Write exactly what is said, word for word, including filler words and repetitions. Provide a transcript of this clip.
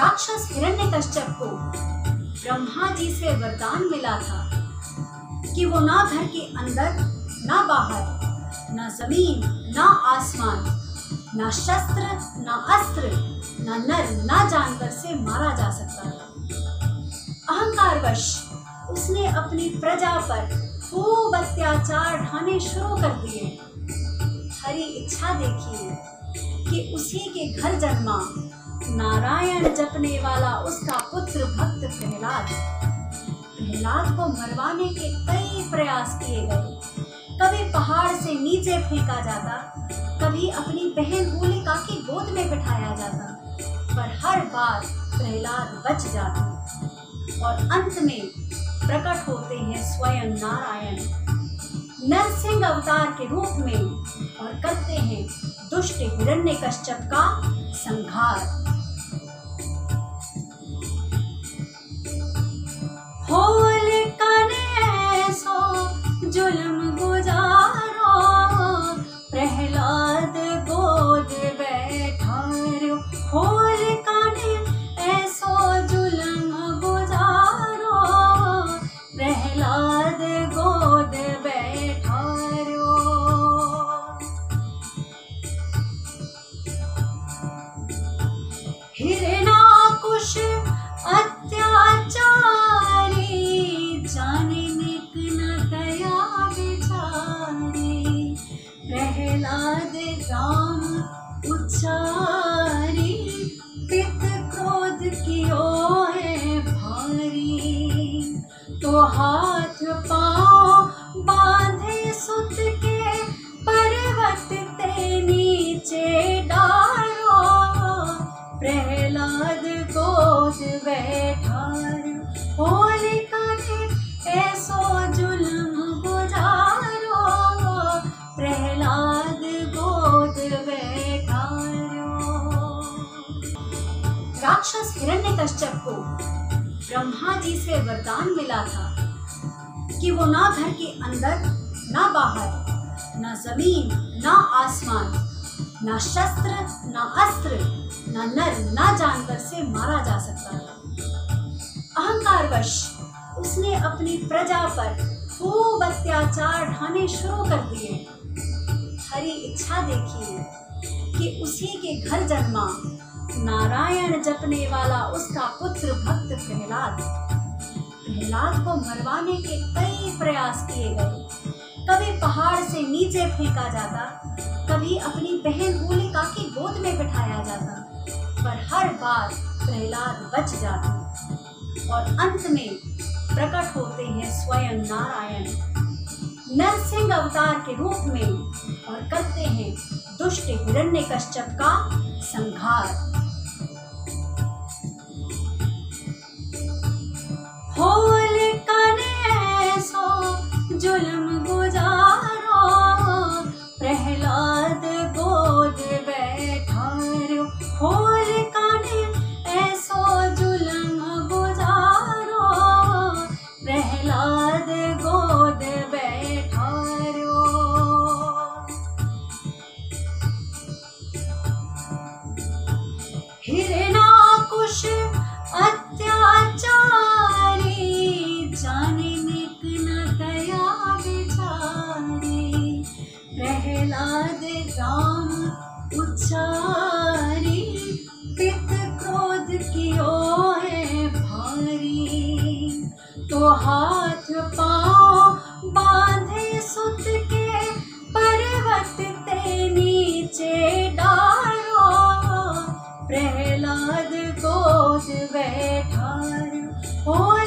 राक्षस हिरण्यकश्यप को ब्रह्मा जी से वरदान मिला था कि वो ना घर के अंदर ना बाहर, ना जमीन ना आसमान, ना शस्त्र ना अस्त्र, ना नर ना जानवर से मारा जा सकता था। अहंकारवश उसने अपनी प्रजा पर खूब अत्याचार ढाने शुरू कर दिए। हरी इच्छा देखिए कि उसी के घर जन्मा नारायण जपने वाला उसका पुत्र भक्त प्रहलाद। प्रहलाद को मरवाने के कई प्रयास किए गए। कभी पहाड़ से नीचे फेंका जाता, कभी अपनी बहन होलिका की गोद में बिठाया जाता, पर हर बार प्रहलाद बच जाता और अंत में प्रकट होते हैं स्वयं नारायण नरसिंह अवतार के रूप में और करते हैं दुष्ट हिरण्यकश्यप का संहार। होलिका ने सो जुल्म गुजारो, प्रहलाद गोद बैठारो। होलिका ने ऐसो जुल्म अत्याचारी, जाने निक न दया बिचारी, प्रहलाद राम उचारी, पित क्रोध कियो है भारी। तो हाथ पाँव बांधे सुत के, पर्वत ते नीचे डारो, प्रहलाद गोद बैठारो। होलिका ने ऐसो जुल्म गुजारो, प्रहलाद गोद बैठारो। राक्षस हिरण्यकश्यप को ब्रह्मा जी से वरदान मिला था कि वो ना घर के अंदर ना बाहर, ना जमीन ना आसमान, ना शस्त्र ना अस्त्र, ना नर ना जानवर से मारा जा सकता था। अहंकारवश उसने अपनी प्रजा पर खूब अत्याचार ढाने शुरू कर दिए। हरी इच्छा देखिए कि उसी के घर जन्मा नारायण जपने वाला उसका पुत्र भक्त प्रहलाद। प्रहलाद को मरवाने के कई प्रयास किए गए। कभी पहाड़ से नीचे फेंका जाता, कभी अपनी बहन होलिका की गोद में बिठाया जाता, पर हर बार प्रहलाद बच जाता और अंत में प्रकट होते हैं स्वयं नारायण नरसिंह अवतार के रूप में और करते हैं दुष्ट हिरण्यकश्यप का संहार। होलिका ने सो जुल्म गुजारो, प्रहलाद गोद बैठारो। होलिका ने ऐसो जुल्म गुजारो, प्रहलाद गोद बैठारो। हिरण्यकश्यप राम उचारी, पित क्रोध कियो है भारी। तो हाथ पाँव बांधे सुत के, पर्वत ते नीचे डारो, प्रहलाद गोद बैठारो।